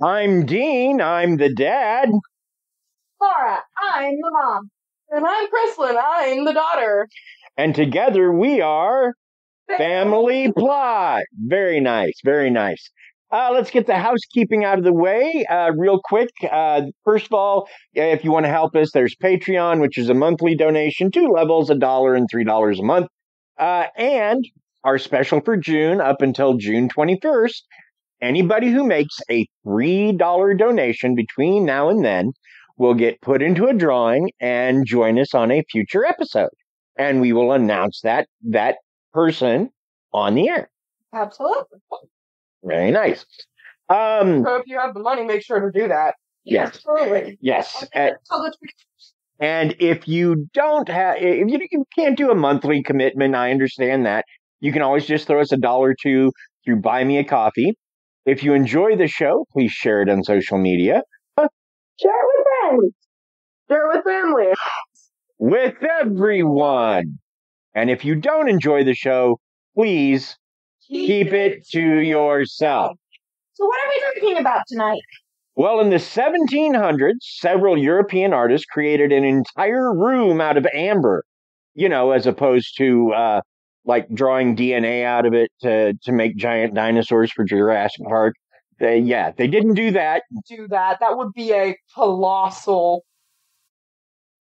I'm Dean, I'm the dad. Laura, I'm the mom. And I'm Prislin, I'm the daughter. And together we are Family Plot. Very nice, very nice. Let's get the housekeeping out of the way real quick. First of all, if you want to help us, there's Patreon, which is a monthly donation, two levels, $1 and $3 a month. And our special for June up until June 21st. Anybody who makes a $3 donation between now and then will get put into a drawing and join us on a future episode. And we will announce that person on the air. Absolutely. Very nice. So if you have the money, make sure to do that. Yes. Absolutely. Yes. And if you don't have, if you can't do a monthly commitment, I understand that. You can always just throw us $1 or $2 through Buy Me a Coffee. If you enjoy the show, please share it on social media. Share it with friends. Share it with family. With everyone. And if you don't enjoy the show, please keep it to yourself. So what are we talking about tonight? Well, in the 1700s, several European artists created an entire room out of amber. You know, as opposed to... like drawing DNA out of it to make giant dinosaurs for Jurassic Park. They didn't do that. That would be a colossal.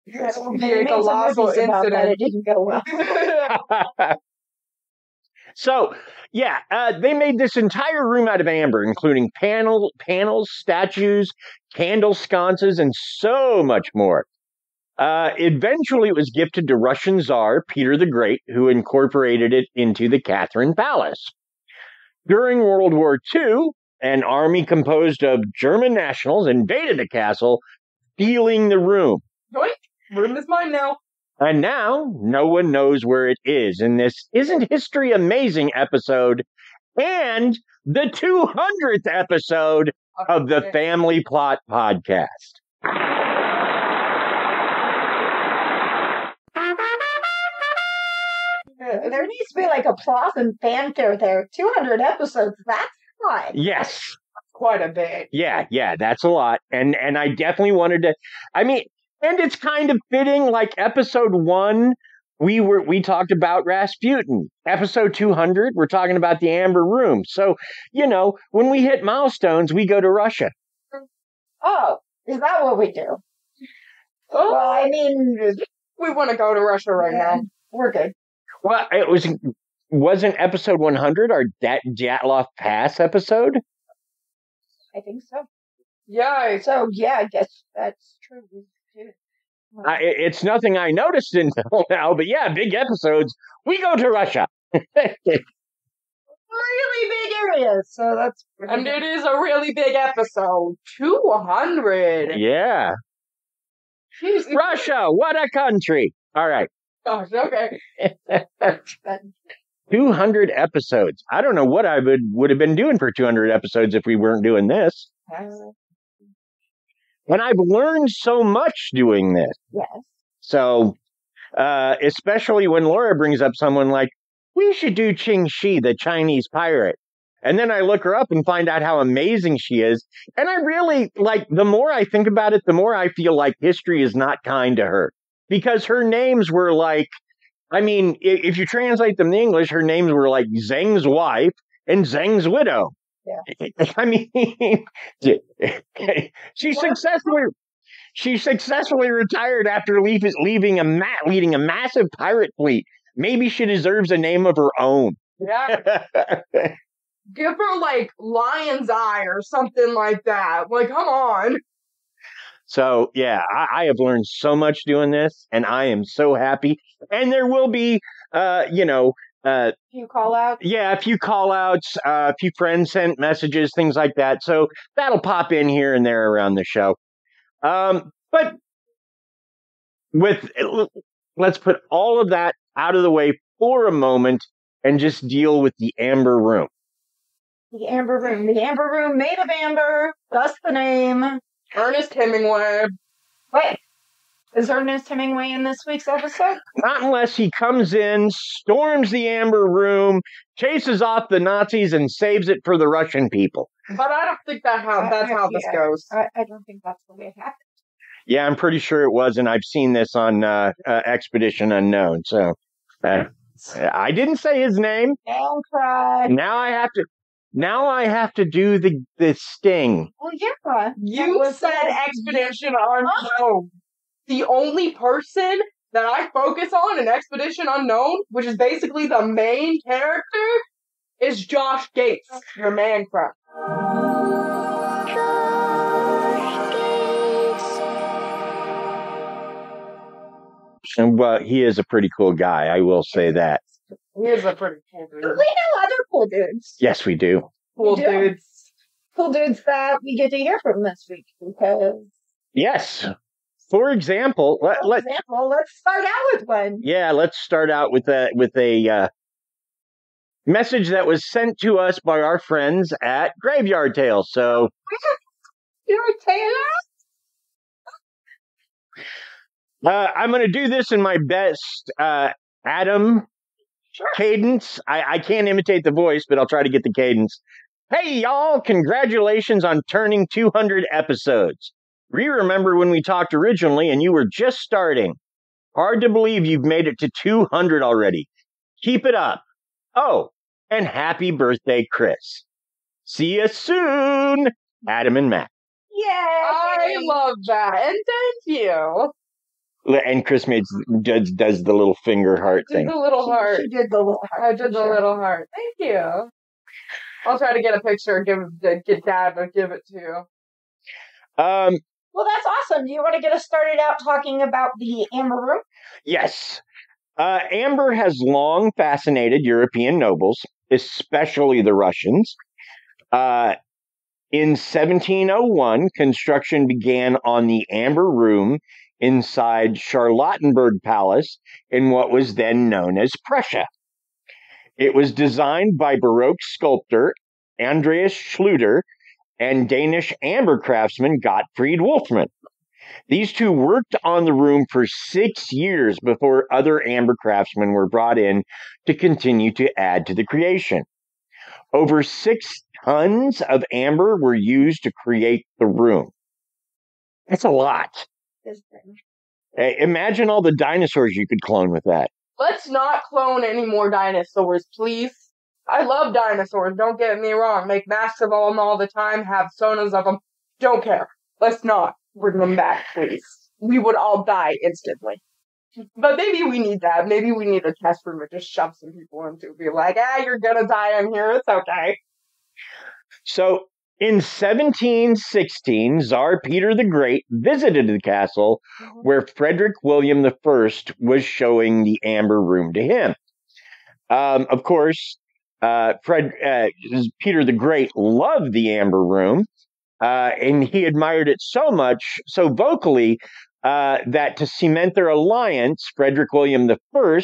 That would be a colossal incident. It didn't go well. So, they made this entire room out of amber, including panels, statues, candle sconces, and so much more. Eventually it was gifted to Russian Tsar Peter the Great, who incorporated it into the Catherine Palace. During World War II, an army composed of German nationals invaded the castle, stealing the room. Yoink! Room is mine now. And now, no one knows where it is in this Isn't History Amazing episode and the 200th episode of the Family Plot Podcast. There needs to be like applause and banter there. 200 episodes, that's a lot. Yes. Quite a bit. Yeah, that's a lot. And I definitely wanted to, and it's kind of fitting, like episode 1, we talked about Rasputin. Episode 200, we're talking about the Amber Room. So, when we hit milestones, we go to Russia. Oh, is that what we do? Oh. Well, we want to go to Russia right now. We're good. Well, it wasn't episode 100 our Dyatlov Pass episode? I think so. Yeah. So, yeah, I guess that's true. It's nothing I noticed until now, but yeah, big episodes. We go to Russia. Really big areas. So that's... And it is a really big episode. 200. Yeah. Jeez. Russia, what a country. All right. Oh, okay. 200 episodes. I don't know what I would have been doing for 200 episodes if we weren't doing this. And I've learned so much doing this. Yes. So, especially when Laura brings up someone like, we should do Ching Shih, the Chinese pirate. And then I look her up and find out how amazing she is. And I really, the more I think about it, the more I feel like history is not kind to her. Because her names were if you translate them in English, her names were like Zeng's wife and Zeng's widow. Yeah. She successfully retired after leading a massive pirate fleet. Maybe she deserves a name of her own. Yeah. Give her Lion's Eye or something like that. Come on. So, yeah, I have learned so much doing this, and I am so happy. And there will be, a few call-outs. Yeah, a few call-outs, a few friends sent messages, things like that. So that'll pop in here and there around the show. But let's put all of that out of the way for a moment and just deal with the Amber Room. The Amber Room. The Amber Room made of amber. That's the name. Ernest Hemingway. Wait, is Ernest Hemingway in this week's episode? Not unless he comes in, storms the Amber Room, chases off the Nazis, and saves it for the Russian people. But I don't think that's how this goes. I don't think that's the way it happened. Yeah, I'm pretty sure it was, and I've seen this on Expedition Unknown. So I didn't say his name. Don't cry. Now I have to do the sting. Well, yeah. You said Expedition Unknown. The only person that I focus on in Expedition Unknown, which is basically the main character, is Josh Gates, your man crap. And well, he is a pretty cool guy, I will say that. He is a pretty cool dude. But we know other cool dudes. Yes, we do. Cool dudes. Cool dudes that we get to hear from this week because. Yes. For example, let's start out with one. Yeah, let's start out with a message that was sent to us by our friends at Graveyard Tales. So. Graveyard Tales? I'm going to do this in my best Adam cadence. I can't imitate the voice, but I'll try to get the cadence. Hey, y'all, congratulations on turning 200 episodes. We remember when we talked originally and you were just starting. Hard to believe you've made it to 200 already. Keep it up. Oh, and happy birthday, Chris. See you soon, Adam and Matt. Yay! I love that, and thank you. And Chris does the little finger heart thing. The little heart. She did the little heart. I did the little heart. Thank you. I'll try to get a picture and get Dad to give it to you. Well, that's awesome. Do you want to get us started out talking about the Amber Room? Yes. Amber has long fascinated European nobles, especially the Russians. In 1701, construction began on the Amber Room inside Charlottenburg Palace in what was then known as Prussia. It was designed by Baroque sculptor Andreas Schluter and Danish amber craftsman Gottfried Wolfmann. These two worked on the room for 6 years before other amber craftsmen were brought in to continue to add to the creation. Over 6 tons of amber were used to create the room. That's a lot. Hey, imagine all the dinosaurs you could clone with that. Let's not clone any more dinosaurs, please. I love dinosaurs, don't get me wrong. Make masks of them all the time, have sonas of them. Don't care. Let's not bring them back, please. We would all die instantly. But maybe we need that. Maybe we need a test room to just shove some people into and be like, you're gonna die in here, it's okay. So in 1716, Tsar Peter the Great visited the castle where Frederick William I was showing the Amber Room to him. Of course, Peter the Great loved the Amber Room, and he admired it so much, so vocally, that to cement their alliance, Frederick William I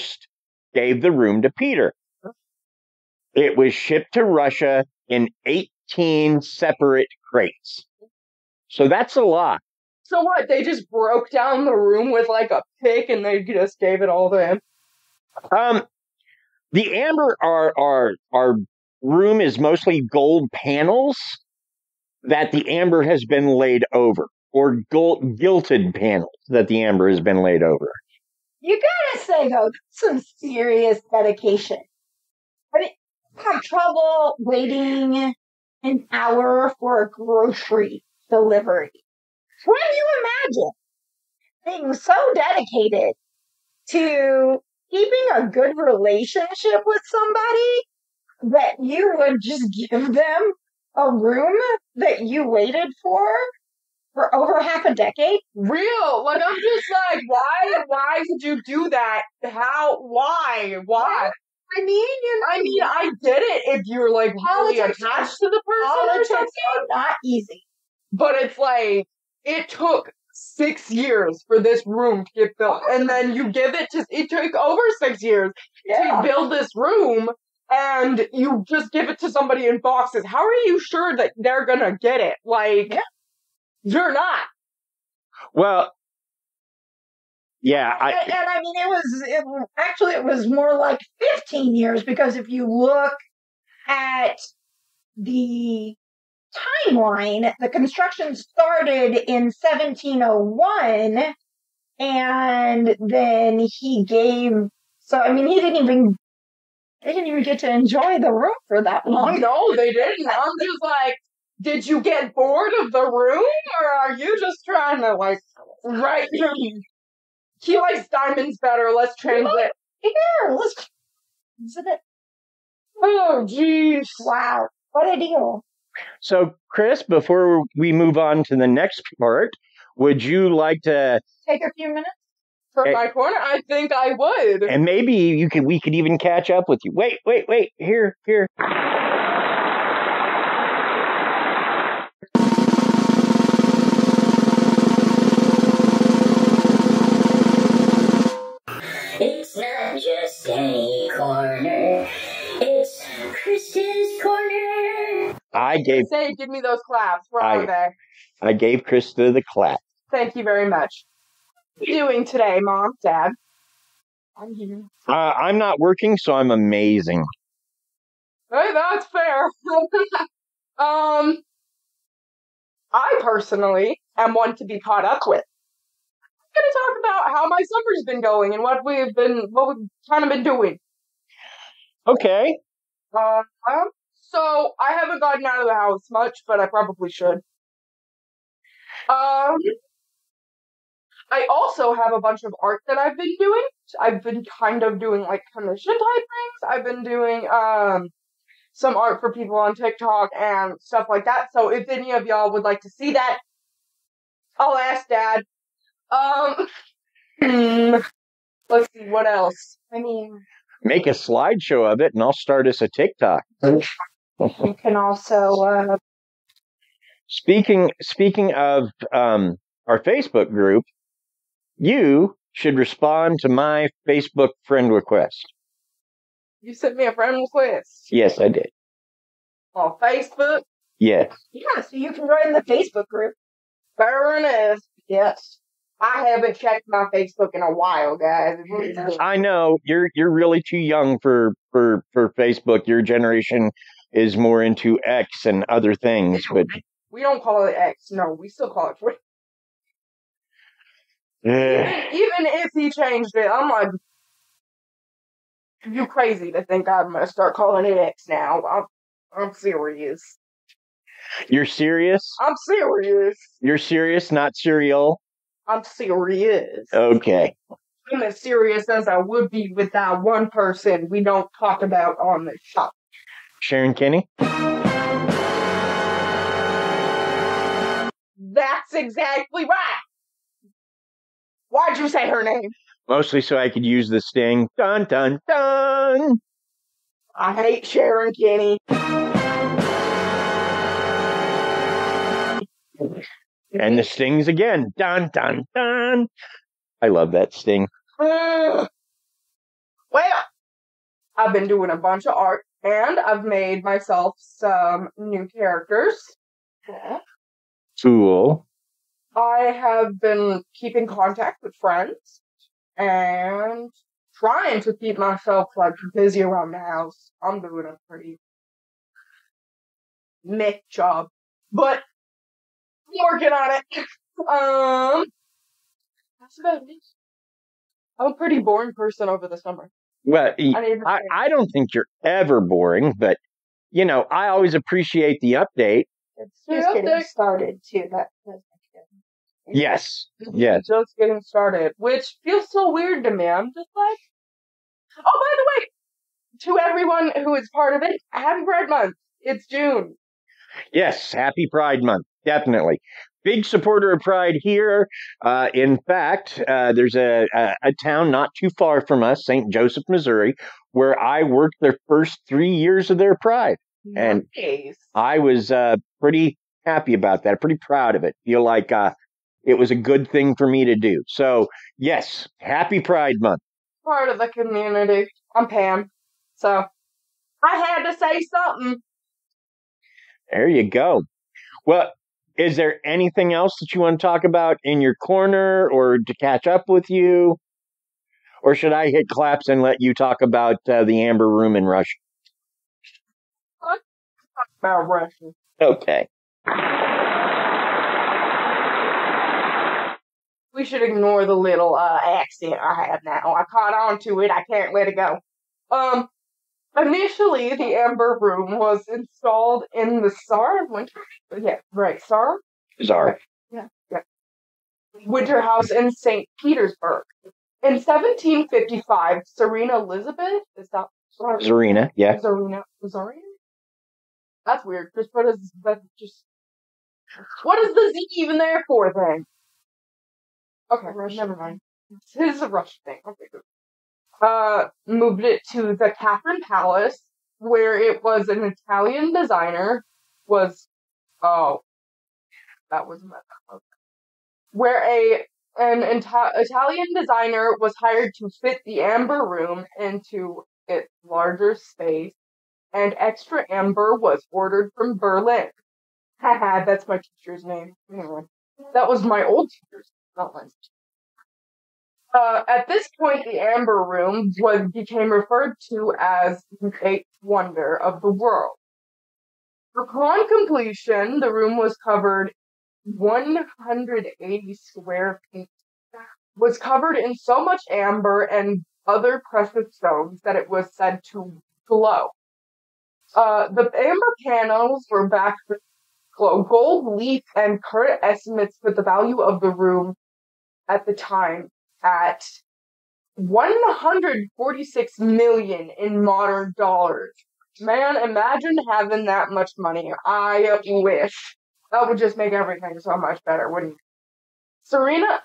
gave the room to Peter. It was shipped to Russia in 18 separate crates. So that's a lot. So what? They just broke down the room with like a pick and they just gave it all to him? The amber, our room is mostly gold panels that the amber has been laid over, or gold gilded panels that the amber has been laid over. You gotta say, though, some serious dedication. I mean, have trouble waiting an hour for a grocery delivery. Can you imagine being so dedicated to keeping a good relationship with somebody that you would just give them a room that you waited for for over half a decade. Real. Like, I'm just like, why would you do that? Why? I mean, I get it if you're, like, really attached to the person or something. Not easy. But it's like, it took 6 years for this room to get built. And then you give it to, it took over 6 years to build this room, and you just give it to somebody in boxes. How are you sure that they're gonna get it? Like, you're not. Well... Yeah, and I mean, it was more like 15 years, because if you look at the timeline, the construction started in 1701, and then they didn't even get to enjoy the room for that long. No, they didn't. I'm just like, did you get bored of the room, or are you just trying to he likes diamonds better. Let's translate. Here, let's. Oh, jeez. Wow. What a deal. So, Chris, before we move on to the next part, would you like to take a few minutes for my corner? I think I would. And maybe we could even catch up with you. Wait. Here. Just any corner. It's Krysta's Corner. Give me those claps. We're on there. I gave Krysta the clap. Thank you very much. What are you doing today, Mom, Dad? I'm here. I'm not working, so I'm amazing. Hey, that's fair. I personally am one to be caught up with. Going to talk about how my summer's been going and what we've kind of been doing. Okay. So I haven't gotten out of the house much, but I probably should. I also have a bunch of art that I've been doing. I've been kind of doing like commission type things. I've been doing some art for people on TikTok and stuff like that. So if any of y'all would like to see that, I'll ask Dad. Let's see, what else? I mean... Make a slideshow of it, and I'll start us a TikTok. You can also, Speaking of, our Facebook group, you should respond to my Facebook friend request. You sent me a friend request? Yes, I did. On Facebook? Yes. Yeah, so you can join the Facebook group. Fair enough. Yes. I haven't checked my Facebook in a while, guys. I know. You're really too young for Facebook. Your generation is more into X and other things. But we don't call it X. No, we still call it Twitter. Even if he changed it, I'm like, you crazy to think I'm going to start calling it X now. I'm serious. You're serious? I'm serious. You're serious, not cereal? I'm serious. Okay. I'm as serious as I would be with that one person we don't talk about on the show. Sharon Kinne? That's exactly right. Why'd you say her name? Mostly so I could use the sting. Dun, dun, dun. I hate Sharon Kinne. And the stings again. Dun, dun, dun. I love that sting. Well, I've been doing a bunch of art, and I've made myself some new characters. Cool. I have been keeping contact with friends, and trying to keep myself, like, busy around the house. I'm doing a pretty meh job. But... working on it. That's about it. I'm a pretty boring person over the summer. Well, I don't think you're ever boring, but you know, I always appreciate the update. It's just getting started too. That's good. Yes. Just getting started, which feels so weird to me. I'm just like, oh, by the way, to everyone who is part of it, happy Pride Month. It's June. Yes, happy Pride Month. Definitely. Big supporter of Pride here. In fact, there's a town not too far from us, St. Joseph, Missouri, where I worked their first 3 years of their Pride. Nice. And I was pretty happy about that, pretty proud of it. Feel like it was a good thing for me to do. So, yes, happy Pride Month. Part of the community. I'm Pam. So, I had to say something. There you go. Well, is there anything else that you want to talk about in your corner or to catch up with you? Or should I hit claps and let you talk about the Amber Room in Russia? Let's talk about Russia. Okay. We should ignore the little accent I have now. I caught on to it. I can't let it go. Initially, the Amber Room was installed in the Tsar Winter. Yeah, right. Tsar. Yeah. Winter House in St. Petersburg. In 1755, Tsarina Elizabeth is that? Tsarina, yeah. Tsarina. That's weird. Because what is the Z even there for then? Okay, Russian. Never mind. This is a Russian thing. Okay, good. Moved it to the Catherine Palace, where it was an Italian designer Italian designer was hired to fit the Amber Room into its larger space, and extra amber was ordered from Berlin. Haha, that's my teacher's name. Anyway, that was my old teacher's, not mine. At this point, the Amber Room became referred to as the eighth wonder of the world. Upon completion, the room was covered 180 square feet, was covered in so much amber and other precious stones that it was said to glow. The amber panels were backed with gold leaf, and current estimates for the value of the room at the time at $146 million in modern dollars. Man, imagine having that much money. I wish. That would just make everything so much better, wouldn't it? Tsarina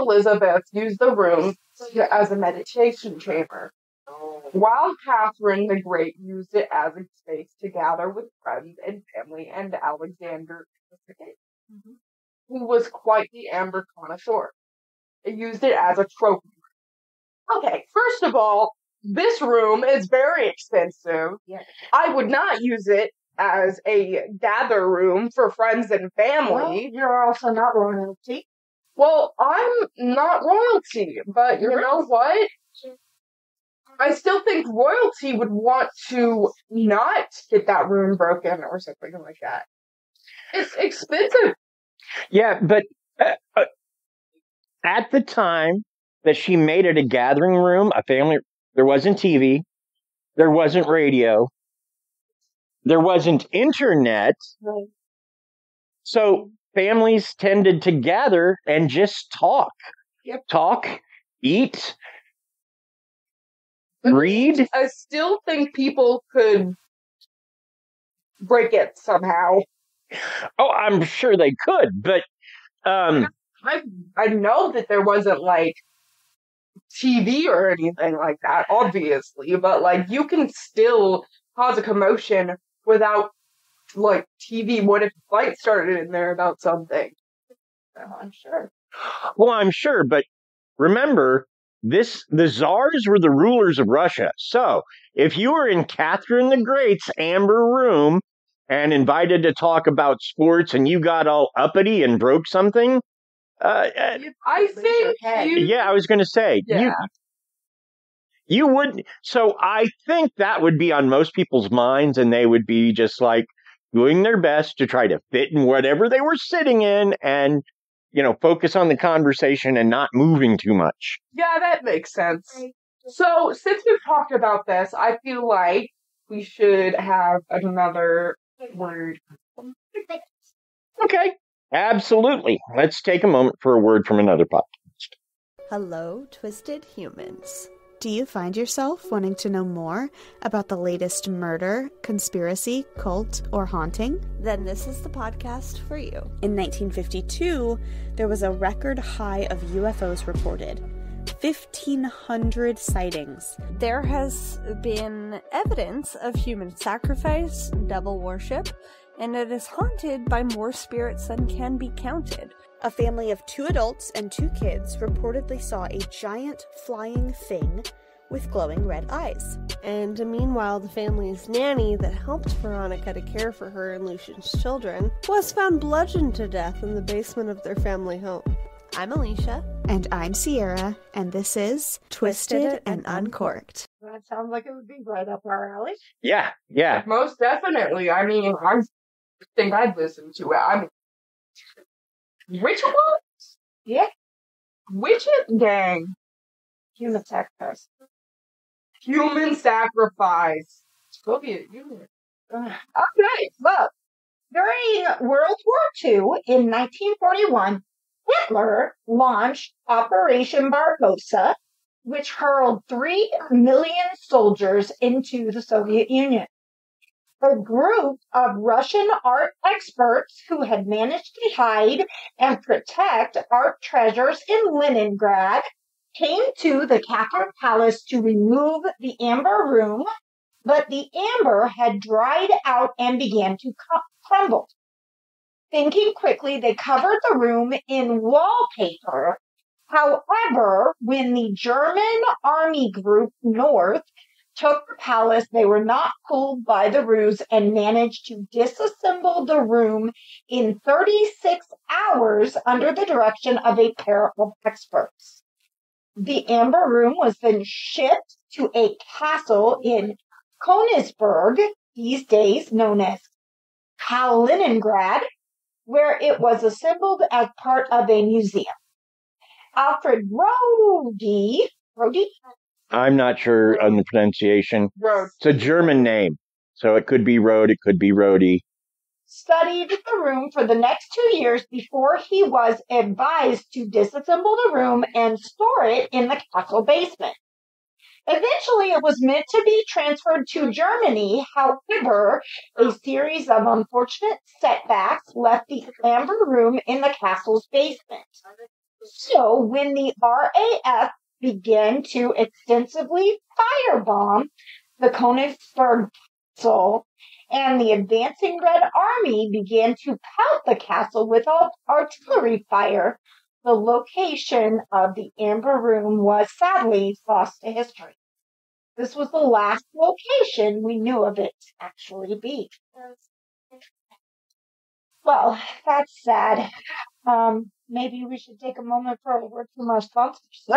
Elizabeth used the room as a meditation chamber, while Catherine the Great used it as a space to gather with friends and family and Alexander the Great. Mm-hmm. Who was quite the amber connoisseur. It used it as a trophy. Okay, first of all, this room is very expensive. Yes. I would not use it as a gather room for friends and family. Well, you're also not royalty. Well, I'm not royalty, but you know what? I still think royalty would want to not get that room broken or something like that. It's expensive. Yeah, but at the time that she made it a gathering room, a family, there wasn't TV, there wasn't radio, there wasn't internet. Right. So families tended to gather and just talk. Yep. Talk, eat, read. I still think people could break it somehow. Oh, I'm sure they could, but I know that there wasn't like TV or anything like that, obviously, but like you can still cause a commotion without like TV. What if a fight started in there about something? Oh, I'm sure. Well, I'm sure, but remember the czars were the rulers of Russia. So if you were in Catherine the Great's Amber Room and invited to talk about sports, and you got all uppity and broke something. I think. I was going to say. Yeah. You wouldn't. So I think that would be on most people's minds, and they would be just like doing their best to try to fit in whatever they were sitting in, and focus on the conversation and not moving too much. Yeah, that makes sense. So since we've talked about this, I feel like we should have another word. Okay, absolutely. Let's take a moment for a word from another podcast. Hello, Twisted Humans. Do you find yourself wanting to know more about the latest murder, conspiracy, cult, or haunting? Then this is the podcast for you. In 1952, there was a record high of UFOs reported. 1,500 sightings. There has been evidence of human sacrifice, devil worship, and it is haunted by more spirits than can be counted. A family of 2 adults and 2 kids reportedly saw a giant flying thing with glowing red eyes. And meanwhile, the family's nanny that helped Veronica to care for her and Lucian's children was found bludgeoned to death in the basement of their family home. I'm Alicia. And I'm Sierra, and this is Twisted and Uncorked. That sounds like it would be right up our alley. Yeah, yeah. Most definitely. I mean, I think I'd listen to it. I mean, rituals? Yeah. Witches? Dang. Human sacrifice. Human sacrifice. Soviet Union. Okay, look. During World War II in 1941, Hitler launched Operation Barbarossa, which hurled 3 million soldiers into the Soviet Union. A group of Russian art experts who had managed to hide and protect art treasures in Kaliningrad came to the Catherine Palace to remove the Amber Room, but the amber had dried out and began to crumble. Thinking quickly, they covered the room in wallpaper. However, when the German army group north took the palace, they were not fooled by the ruse and managed to disassemble the room in 36 hours under the direction of a pair of experts. The Amber Room was then shipped to a castle in Königsberg, these days known as Kaliningrad, where it was assembled as part of a museum. Alfred Rode? I'm not sure on the pronunciation. Rode. It's a German name, so it could be Rode, it could be Rhodey. Studied the room for the next 2 years before he was advised to disassemble the room and store it in the castle basement. Eventually, it was meant to be transferred to Germany. However, a series of unfortunate setbacks left the Amber Room in the castle's basement. So, when the RAF began to extensively firebomb the Königsberg Castle, and the advancing Red Army began to pout the castle with artillery fire, the location of the Amber Room was sadly lost to history. This was the last location we knew of it actually being. Well, that's sad. Maybe we should take a moment for a word from our sponsors.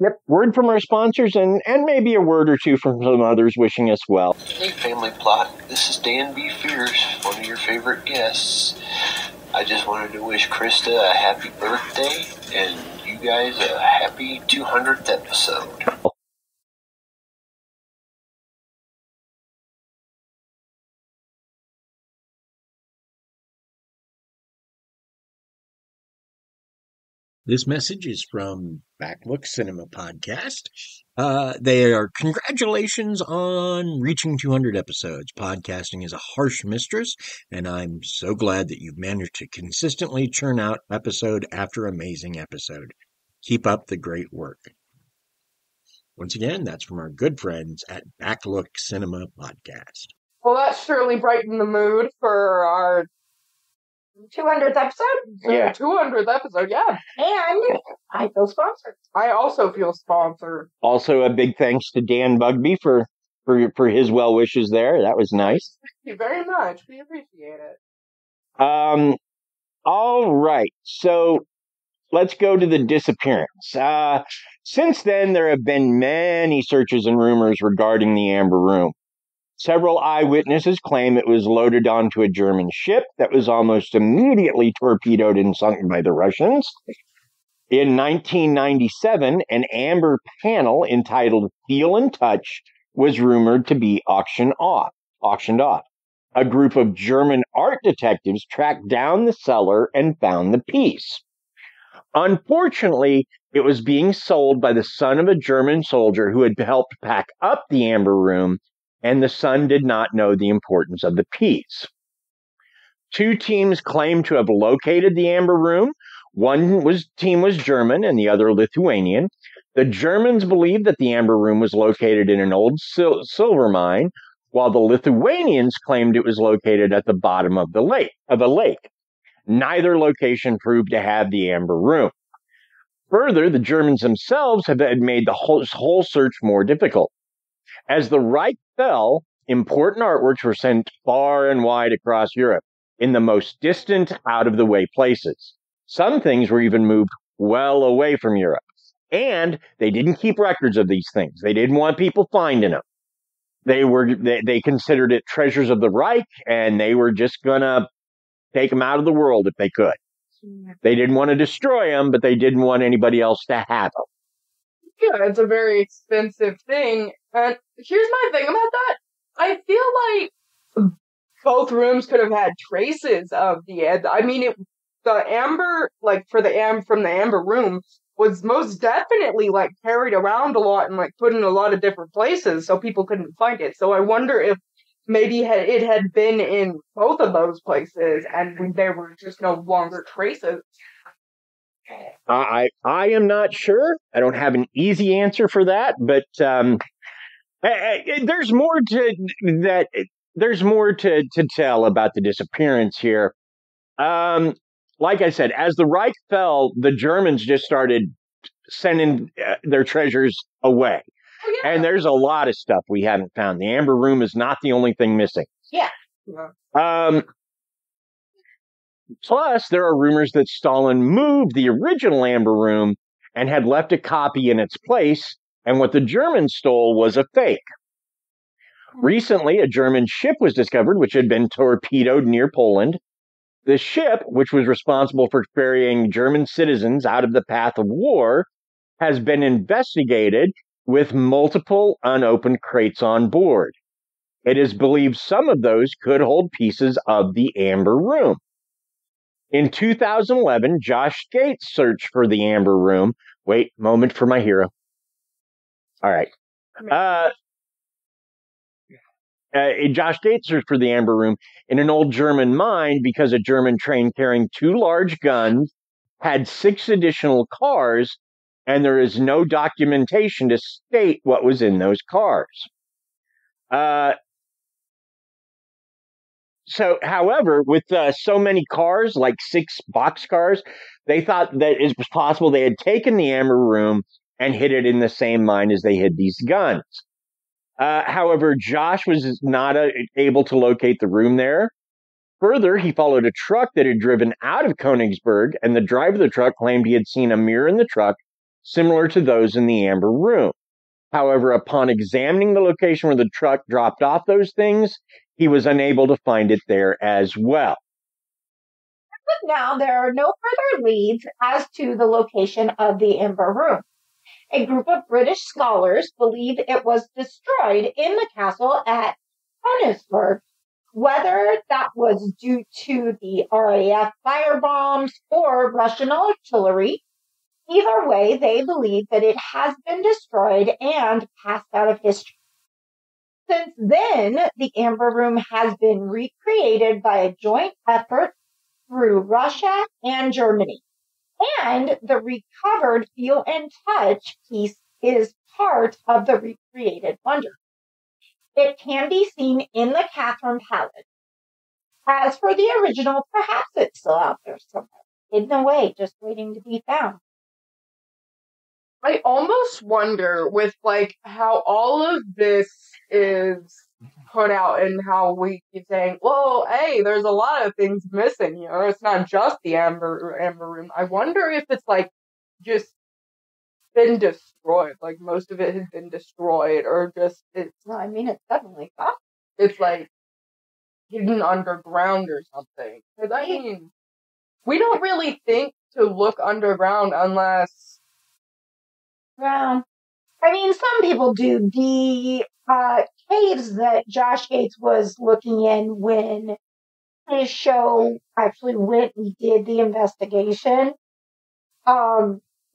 Yep. Word from our sponsors and maybe a word or two from some others wishing us well. Hey, Family Plot. This is Dan B. Fierce, one of your favorite guests. I just wanted to wish Krysta a happy birthday and you guys a happy 200th episode. This message is from Backlot Cinema Podcast. They are congratulations on reaching 200 episodes. Podcasting is a harsh mistress, and I'm so glad that you've managed to consistently churn out episode after amazing episode. Keep up the great work. Once again, that's from our good friends at Backlot Cinema Podcast. Well, that surely brightened the mood for our 200th episode? Yeah. 200th episode, yeah. And I feel sponsored. I also feel sponsored. Also, a big thanks to Dan Bugbee for his well wishes there. That was nice. Thank you very much. We appreciate it. All right. So let's go to the disappearance. Since then, there have been many searches and rumors regarding the Amber Room. Several eyewitnesses claim it was loaded onto a German ship that was almost immediately torpedoed and sunk by the Russians. In 1997, an amber panel entitled Feel and Touch was rumored to be auctioned off. A group of German art detectives tracked down the seller and found the piece. Unfortunately, It was being sold by the son of a German soldier who had helped pack up the Amber Room, and the son did not know the importance of the piece. Two teams claimed to have located the Amber Room. One team was German and the other Lithuanian. The Germans believed that the Amber Room was located in an old silver mine, while the Lithuanians claimed it was located at the bottom of a lake. Neither location proved to have the Amber Room. Further, the Germans themselves had made the whole search more difficult. As the Reich fell, important artworks were sent far and wide across Europe, in the most distant, out-of-the-way places. Some things were even moved well away from Europe. And they didn't keep records of these things. They didn't want people finding them. They considered it treasures of the Reich, and they were just going to take them out of the world if they could. They didn't want to destroy them, but they didn't want anybody else to have them. Yeah, it's a very expensive thing. And here's my thing about that. I feel like both rooms could have had traces of the end. I mean, from the Amber Room was most definitely like carried around a lot and like put in a lot of different places so people couldn't find it. So I wonder if maybe it had been in both of those places and there were just no longer traces. I am not sure. I don't have an easy answer for that, but there's more to tell about the disappearance here. Like I said, as the Reich fell, the Germans just started sending their treasures away. Oh, yeah. And there's a lot of stuff we haven't found. The Amber Room is not the only thing missing. Yeah. Plus, there are rumors that Stalin moved the original Amber Room and had left a copy in its place, and what the Germans stole was a fake. Recently, a German ship was discovered, which had been torpedoed near Poland. The ship, which was responsible for ferrying German citizens out of the path of war, has been investigated with multiple unopened crates on board. It is believed some of those could hold pieces of the Amber Room. In 2011, Josh Gates searched for the Amber Room. Wait, moment for my hero. All right. Josh Gates searched for the Amber Room in an old German mine because a German train carrying two large guns had 6 additional cars, and there is no documentation to state what was in those cars. However, with so many cars, like 6 boxcars, they thought that it was possible they had taken the Amber Room and hid it in the same mine as they hid these guns. However, Josh was not able to locate the room there. Further, he followed a truck that had driven out of Konigsberg, and the driver of the truck claimed he had seen a mirror in the truck similar to those in the Amber Room. However, upon examining the location where the truck dropped off those things, he was unable to find it there as well. As of now, there are no further leads as to the location of the Amber Room. A group of British scholars believe it was destroyed in the castle at Konigsberg. Whether that was due to the RAF firebombs or Russian artillery, either way, they believe that it has been destroyed and passed out of history. Since then, the Amber Room has been recreated by a joint effort through Russia and Germany. And the recovered feel and touch piece is part of the recreated wonder. It can be seen in the Catherine Palace. As for the original, perhaps it's still out there somewhere, hidden away, just waiting to be found. I almost wonder with like how all of this is put out and how we keep saying, well, hey, there's a lot of things missing, you know, it's not just the Amber Room. I wonder if it's like just been destroyed, like most of it has been destroyed or just it's it's definitely not. It's like hidden underground or something. Because I mean, we don't really think to look underground unless some people do. The caves that Josh Gates was looking in when his show actually went and did the investigation.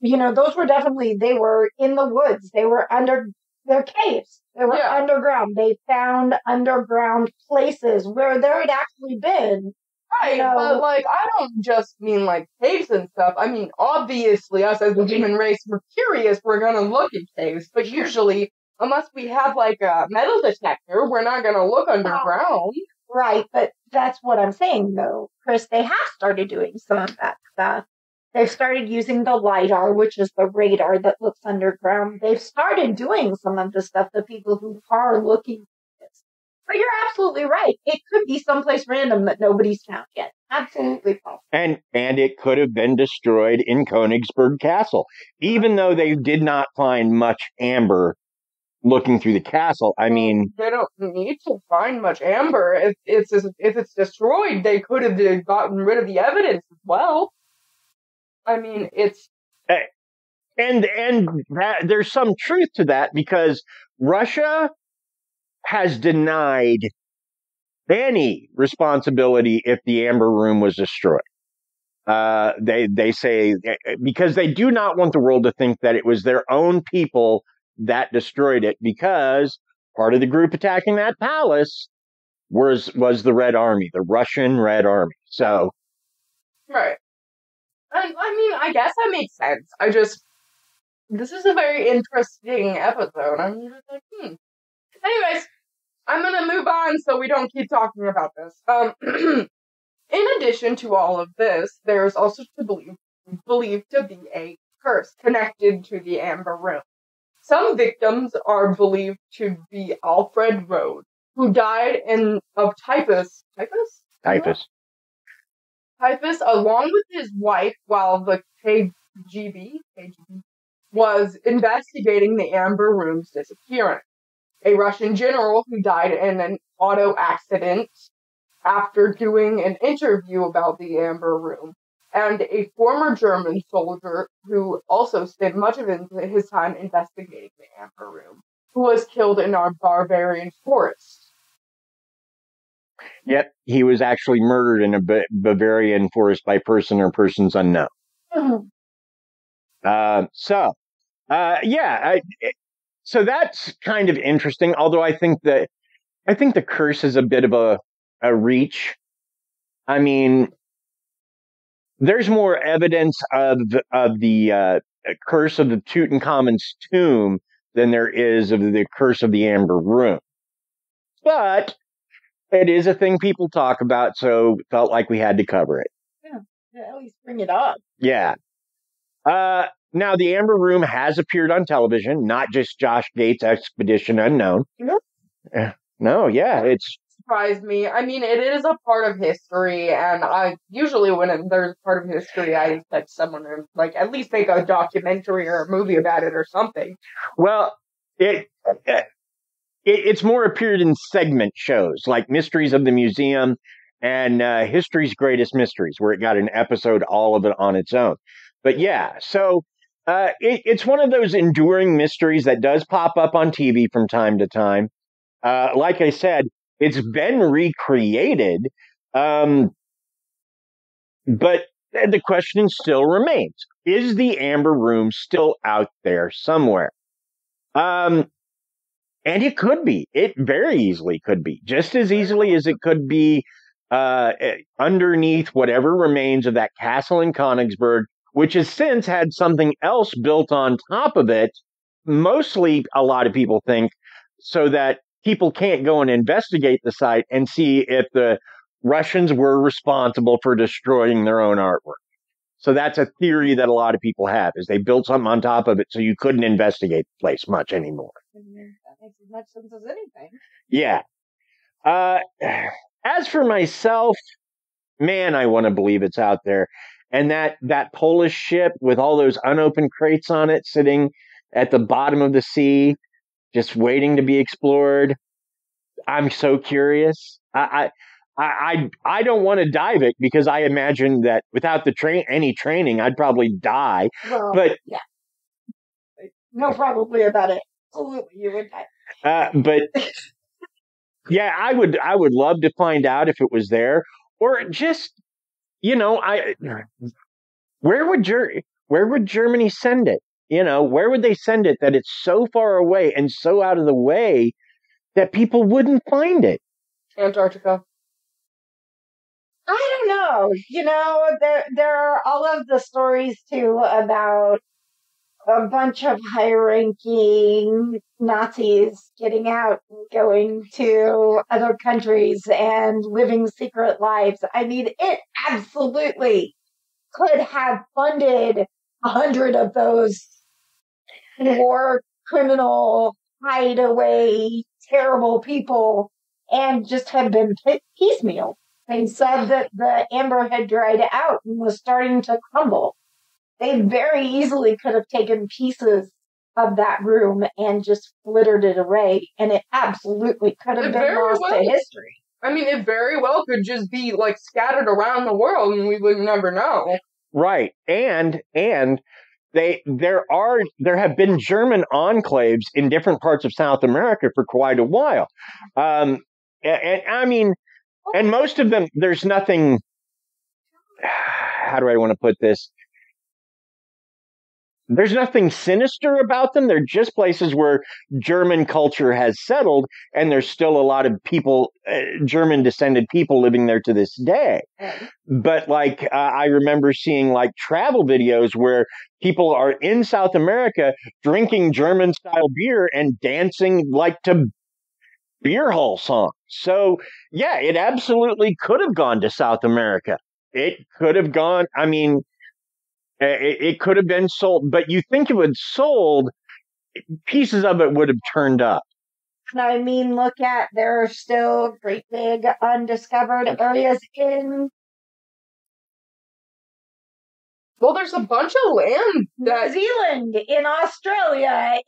you know, those were definitely, they were in the woods. They were under their caves. They were underground. They found underground places where there had actually been. Right, you know, but, like, I don't just mean, like, caves and stuff. I mean, obviously, us as the human race, we're curious. We're going to look at caves. But usually, unless we have, like, a metal detector, we're not going to look underground. Right, but that's what I'm saying, though, Chris. They have started doing some of that stuff. They've started using the LIDAR, which is the radar that looks underground. They've started doing some of the stuff, the people who are looking at this. But you're absolutely right. It could be someplace random that nobody's found yet. Absolutely false. And it could have been destroyed in Konigsberg Castle. Even though they did not find much amber looking through the castle, I mean... They don't need to find much amber. If it's destroyed, they could have gotten rid of the evidence as well. I mean, it's... And that, there's some truth to that, because Russia has denied any responsibility if the Amber Room was destroyed. They say... Because they do not want the world to think that it was their own people that destroyed it, because part of the group attacking that palace was the Red Army, the Russian Red Army. So... Right. I mean, I guess that makes sense. I just, this is a very interesting episode. I'm just like, Anyways, I'm going to move on so we don't keep talking about this. In addition to all of this, there is also believed to be a curse connected to the Amber Room. Some victims are believed to be Alfred Rode, who died of typhus. Typhus? Typhus. Typhus, along with his wife, while the KGB was investigating the Amber Room's disappearance. A Russian general who died in an auto accident after doing an interview about the Amber Room, and a former German soldier who also spent much of his time investigating the Amber Room, who was killed in our barbarian forest. Yep, he was actually murdered in a Bavarian forest by person or persons unknown. Mm-hmm. So that's kind of interesting. Although I think the curse is a bit of a reach. I mean, there's more evidence of the curse of the Tutankhamun's tomb than there is of the curse of the Amber Room, but it is a thing people talk about, so felt like we had to cover it. Yeah, at least bring it up. Yeah. Now, the Amber Room has appeared on television, not just Josh Gates' Expedition Unknown. It's... Surprised me. I mean, it is a part of history, and I usually there's part of history, I expect someone to, like, at least make a documentary or a movie about it or something. Well, It's more appeared in segment shows like Mysteries of the Museum and History's Greatest Mysteries, where it got an episode, all of it on its own. But yeah, so it's one of those enduring mysteries that does pop up on TV from time to time. Like I said, it's been recreated, but the question still remains. Is the Amber Room still out there somewhere? And it could be. It very easily could be. Just as easily as it could be underneath whatever remains of that castle in Konigsberg, which has since had something else built on top of it, mostly, a lot of people think, so that people can't go and investigate the site and see if the Russians were responsible for destroying their own artwork. So that's a theory that a lot of people have, is they built something on top of it so you couldn't investigate the place much anymore. Makes as much sense as anything. Yeah. As for myself, man, I want to believe it's out there. And that Polish ship with all those unopened crates on it sitting at the bottom of the sea, just waiting to be explored. I'm so curious. I don't want to dive it because I imagine that without the any training, I'd probably die. Well, but yeah. No, probably about it. Absolutely, you would die. But yeah, I would love to find out if it was there, or just, you know, I where would Where would Germany send it? You know, where would they send it that it's so far away and so out of the way that people wouldn't find it? Antarctica. I don't know. You know, there are all of the stories, too, about a bunch of high-ranking Nazis getting out and going to other countries and living secret lives. I mean, it absolutely could have funded 100 of those war criminal, hideaway, terrible people and just have been piecemealed. They said that the amber had dried out and was starting to crumble. They very easily could have taken pieces of that room and just littered it away, and it absolutely could have been lost to history. I mean, it very well could just be, like, scattered around the world, and we would never know. Right. And there have been German enclaves in different parts of South America for quite a while. And most of them, there's nothing, how do I want to put this? There's nothing sinister about them. They're just places where German culture has settled, and there's still a lot of people, German-descended people living there to this day. But, like, I remember seeing, like, travel videos where people are in South America drinking German-style beer and dancing, like, to beer hall song. So, yeah, it absolutely could have gone to South America. It could have gone, I mean, it could have been sold, but you think it was sold, pieces of it would have turned up. I mean, look at, there are still great big undiscovered areas in... Well, there's a bunch of land that... New Zealand, in Australia,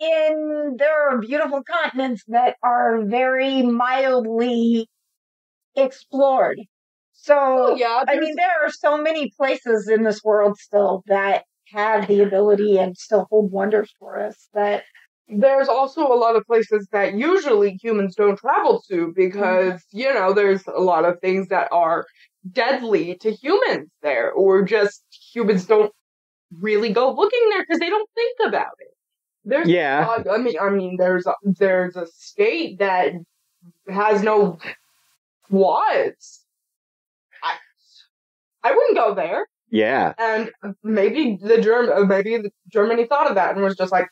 there are beautiful continents that are very mildly explored. So, oh, yeah, I mean, there are so many places in this world still that have the ability and still hold wonders for us. That there's also a lot of places that usually humans don't travel to because, you know, there's a lot of things that are deadly to humans there, or just humans don't really go looking there because they don't think about it. There's there's a state that has no laws. I wouldn't go there. Yeah. And maybe Germany thought of that and was just like,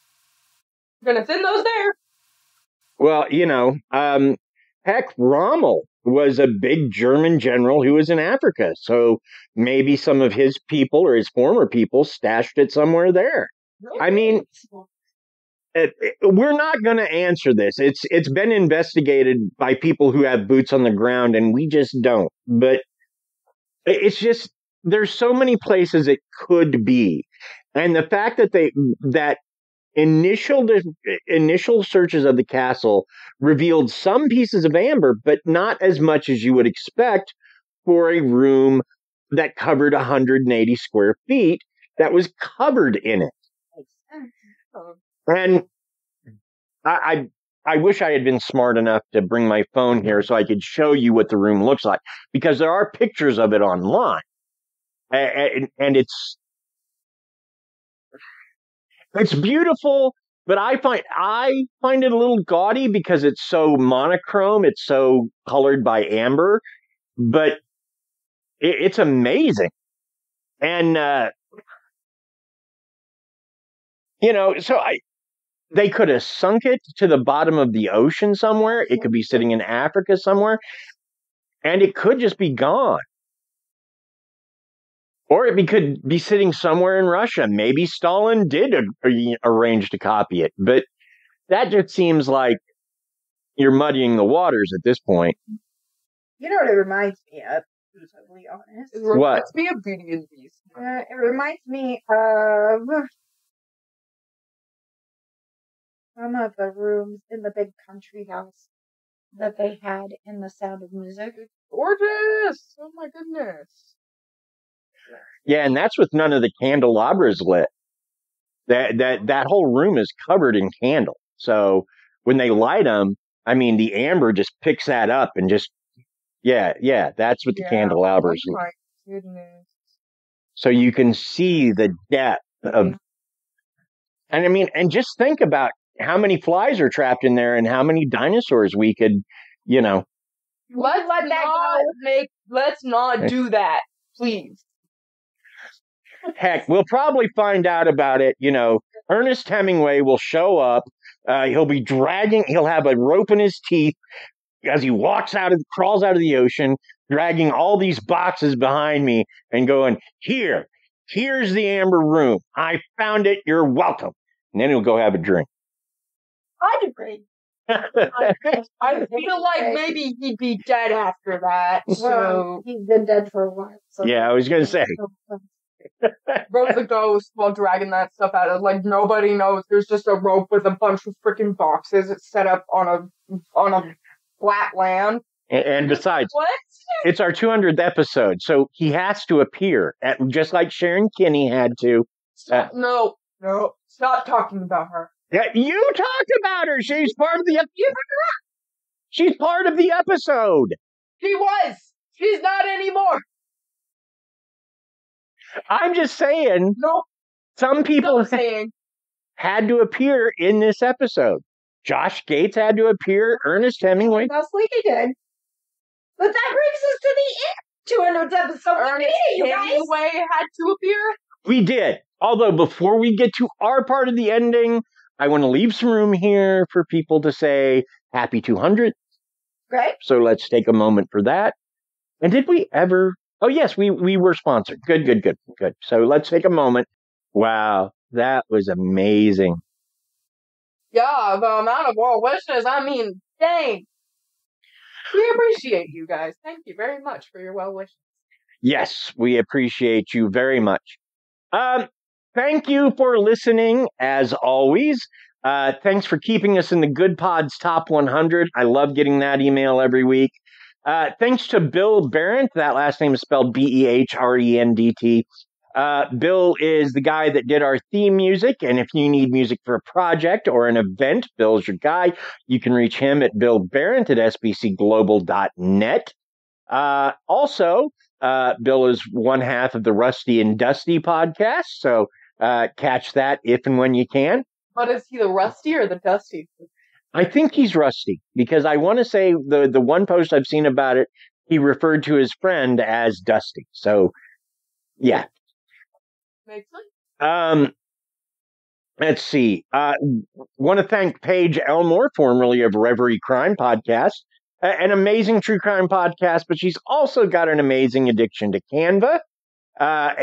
we're going to send those there. Well, you know, heck, Rommel was a big German general who was in Africa. So maybe some of his people or his former people stashed it somewhere there. Really? I mean, we're not going to answer this. It's been investigated by people who have boots on the ground, and we just don't. But it's just, there's so many places it could be. And the fact that initial searches of the castle revealed some pieces of amber, but not as much as you would expect for a room that covered 180 square feet that was covered in it. And I wish I had been smart enough to bring my phone here so I could show you what the room looks like, because there are pictures of it online. And it's beautiful, but I find it a little gaudy because it's so monochrome. It's so colored by amber, but it's amazing. And, you know, so they could have sunk it to the bottom of the ocean somewhere. It could be sitting in Africa somewhere, and it could just be gone. Or it could be sitting somewhere in Russia. Maybe Stalin did arrange to copy it, but that just seems like you're muddying the waters at this point. You know what it reminds me of, to be totally honest? What? It reminds me of Beauty and the Beast. It reminds me of some of the rooms in the big country house that they had in The Sound of Music. It's gorgeous! Oh my goodness. Yeah, and that's with none of the candelabras lit. That whole room is covered in candle. So when they light them, I mean, the amber just picks that up and just, yeah, that's with the candelabras. Oh my goodness. So you can see the depth And I mean, and just think about how many flies are trapped in there and how many dinosaurs we could, you know. Let's let that go. Let's not do that, please. Heck, we'll probably find out about it. You know, Ernest Hemingway will show up. He'll be dragging. He'll have a rope in his teeth as he crawls out of the ocean, dragging all these boxes behind me and going, here's the Amber Room. I found it. You're welcome. And then he'll go have a drink. I'd agree. I feel like maybe he'd be dead after that. So he's been dead for a while. So. Yeah, I was going to say. Rope's a ghost while dragging that stuff out of, like, nobody knows. There's just a rope with a bunch of freaking boxes. It's set up on a flat land. And besides, what? It's our 200th episode, so he has to appear, just like Sharon Kinne had to. No, stop talking about her. Yeah, you talked about her. She's part of the. She's part of the episode. She was. She's not anymore. I'm just saying. No. Some people had to appear in this episode. Josh Gates had to appear. Ernest Hemingway. Mostly he did. But that brings us to the end. 200th episode. Ernest Hemingway had to appear. We did. Although before we get to our part of the ending, I want to leave some room here for people to say happy 200th. Right. So let's take a moment for that. And did we ever? Oh, yes, we were sponsored. Good. So let's take a moment. Wow, that was amazing. Yeah, the amount of well wishes, I mean, dang. We appreciate you guys. Thank you very much for your well wishes. Yes, we appreciate you very much. Thank you for listening, as always. Thanks for keeping us in the Good Pod's Top 100. I love getting that email every week. Thanks to Bill Behrendt. That last name is spelled B-E-H-R-E-N-D-T. Bill is the guy that did our theme music, and if you need music for a project or an event, Bill's your guy. You can reach him at billbehrendt@sbcglobal.net. Also, Bill is one half of the Rusty and Dusty podcast, so catch that if and when you can. But is he the Rusty or the Dusty? I think he's Rusty, because I want to say the one post I've seen about it, he referred to his friend as Dusty. So, yeah. Makes sense. Let's see. Want to thank Paige Elmore, formerly of Reverie Crime Podcast, an amazing true crime podcast, but she's also got an amazing addiction to Canva,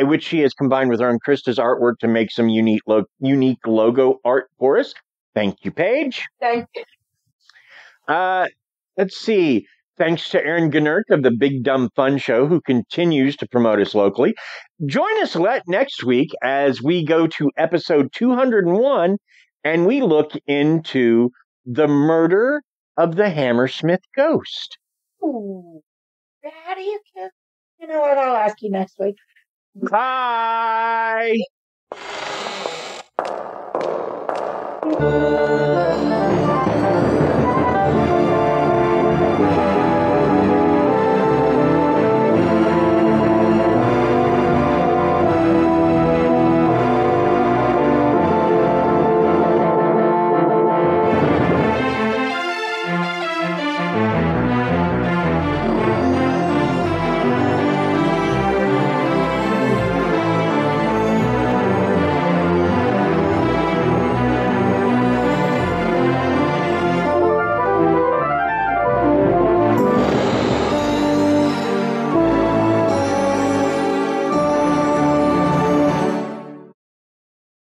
which she has combined with her and Krysta's artwork to make some unique logo art for us. Thank you, Paige. Thank you. Let's see. Thanks to Aaron Gunnert of the Big Dumb Fun Show, who continues to promote us locally. Join us next week as we go to episode 201 and we look into the murder of the Hammersmith ghost. Ooh. How do you kiss? You know what? I'll ask you next week. Bye.